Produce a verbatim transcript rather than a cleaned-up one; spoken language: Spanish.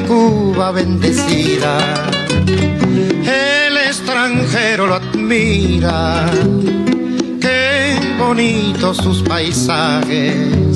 mi Cuba bendecida, el extranjero lo admira, qué bonitos sus paisajes.